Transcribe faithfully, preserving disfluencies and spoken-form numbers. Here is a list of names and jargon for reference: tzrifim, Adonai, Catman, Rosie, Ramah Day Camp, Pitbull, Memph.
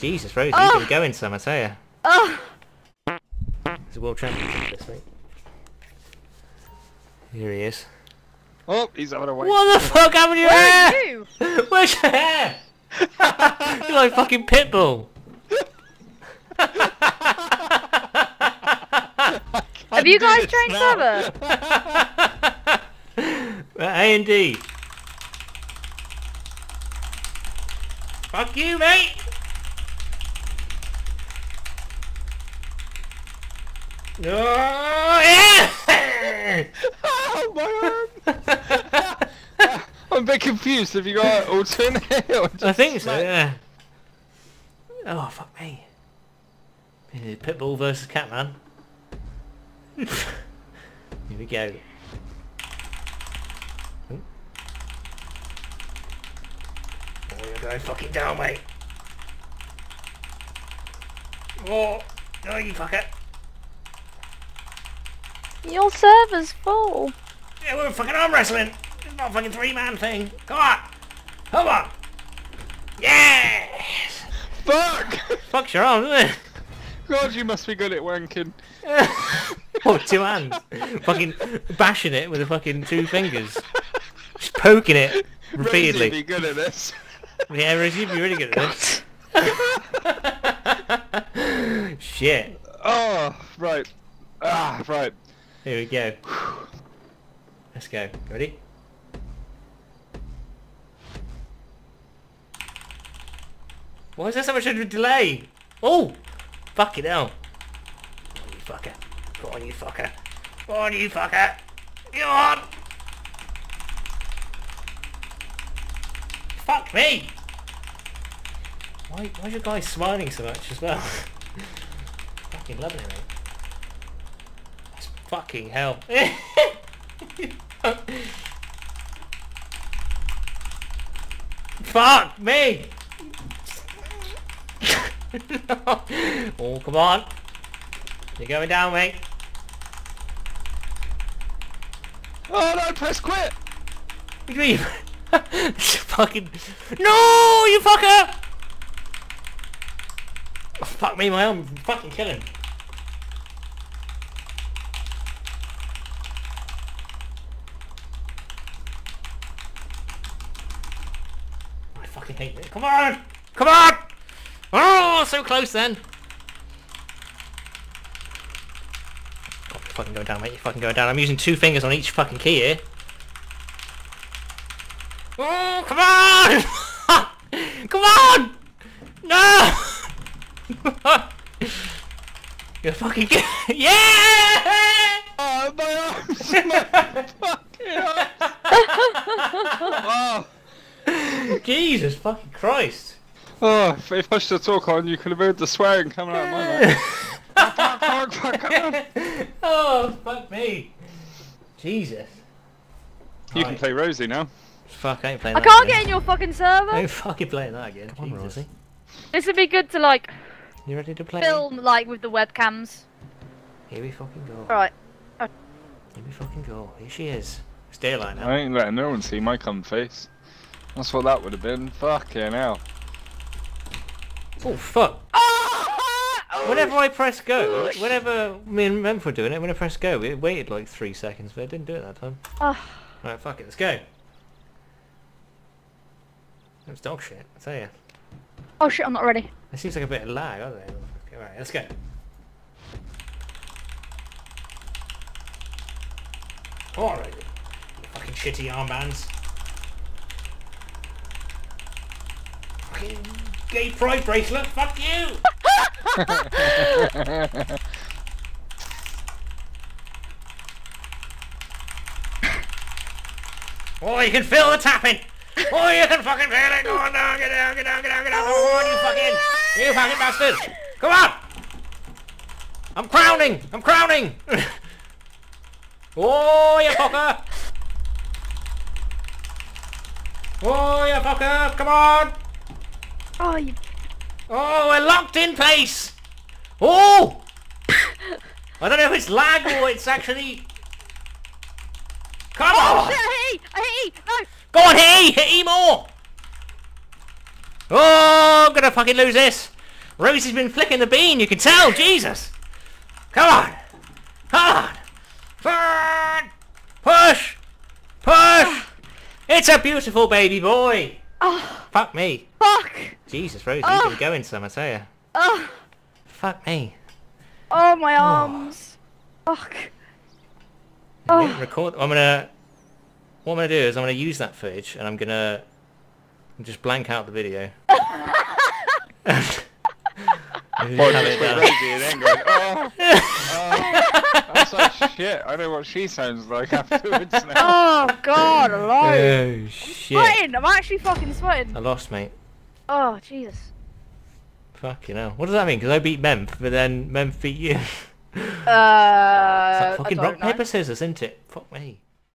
Jesus, Rosie, oh. You've been going some, I tell you. Oh. There's a world champion this week. Here he is. Oh, he's out of way. What the fuck happened to your Where hair? You? Where's your hair? You're like fucking Pitbull. Have you guys drank soda? We're A and D. Fuck you, mate. No. Oh, yeah. Oh, my arm. I'm a bit confused. Have you got alternate? Or just I think so. Like... Yeah. Oh fuck me. Pitbull versus Catman. Here we go. Oh, you're going fucking down, mate. Oh, no, you fucker. Your server's full. Yeah, we're fucking arm wrestling. It's not a fucking three-man thing. Come on. Come on. Yes. Fuck. Fuck's your arm, isn't it? God, you must be good at wanking. Oh, two hands. Fucking bashing it with the fucking two fingers. Just poking it repeatedly. Rosie'd be good at this. Yeah, Rosie'd be really good at this. Shit. Oh, right. Ah, right. Here we go. Let's go. Ready? Why is there so much of a delay? Oh! Fucking hell. Come on, you fucker. Come on, you fucker. Come on, you fucker. Come on! Fuck me! Why, why is your guy smiling so much as well? Fucking loving it, mate. That's fucking hell. Fuck me! No. Oh, come on. You're going down, mate. Oh no, press quit! What do you mean? Fucking... No, you fucker! Oh, fuck me, my arm fucking killing. I fucking hate this. Come on! Come on! Oh, so close then! God, you're fucking going down, mate. You're fucking going down. I'm using two fingers on each fucking key here. Oh, come on! Come on! No! You're fucking good. Yeah! Oh, my arms! My fucking arms! Wow. Jesus fucking Christ. Oh, if I should have talked on, you could have heard the swearing coming out of my mouth. Fuck, fuck, fuck, come on. Oh, fuck me. Jesus. You right. Can play Rosie now. Fuck, I ain't playing I that I can't again. Get in your fucking server. I ain't fucking playing that again. Come on, Rosie. This would be good to, like, you ready to play? Film, like, with the webcams. Here we fucking go. Alright. Uh... Here we fucking go. Here she is. It's daylight now. I ain't letting no one see my cum face. That's what that would have been. Fucking hell. Oh fuck! Oh, whenever I press go, gosh. Whenever me and Memph were doing it, when I press go, it waited like three seconds, but it didn't do it that time. Oh. Alright, fuck it, let's go. That was dog shit, I tell you. Oh shit, I'm not ready. It seems like a bit of lag, aren't they? Okay, alright, let's go. Alright, fucking shitty armbands. Fucking... gay pride bracelet, fuck you! Oh, you can feel the tapping! Oh, you can fucking feel it! Go on now, get down, get down, get down, get down! Oh, you fucking, you fucking bastard! Come on! I'm crowning! I'm crowning! Oh, you fucker! Oh, you fucker! Come on! Oh, you... oh, we're locked in place! Oh! I don't know if it's lag or it's actually... Come oh, on! Shit, I hit E! I hit E! No! Go on, hit E! Hit E more! Oh, I'm gonna fucking lose this! Rosie's been flicking the bean, you can tell, Jesus! Come on! Come on! Push! Push! It's a beautiful baby boy! Oh. Fuck me. Fuck! Jesus, Rosie, oh. You've been going some, I tell you. Oh. Fuck me. Oh, my arms. Oh. Fuck. I didn't record. I'm gonna... What I'm gonna do is I'm gonna use that footage and I'm gonna just blank out the video. Well, just be Rosie and then going, oh, oh, that's like shit. I know what she sounds like afterwards now. Oh God, alive! Oh shit! I'm sweating. I'm actually fucking sweating. I lost, mate. Oh Jesus! Fucking hell! What does that mean? Because I beat Memph, but then Memph beat you. Uh. It's like fucking rock paper scissors, isn't it? Fuck me.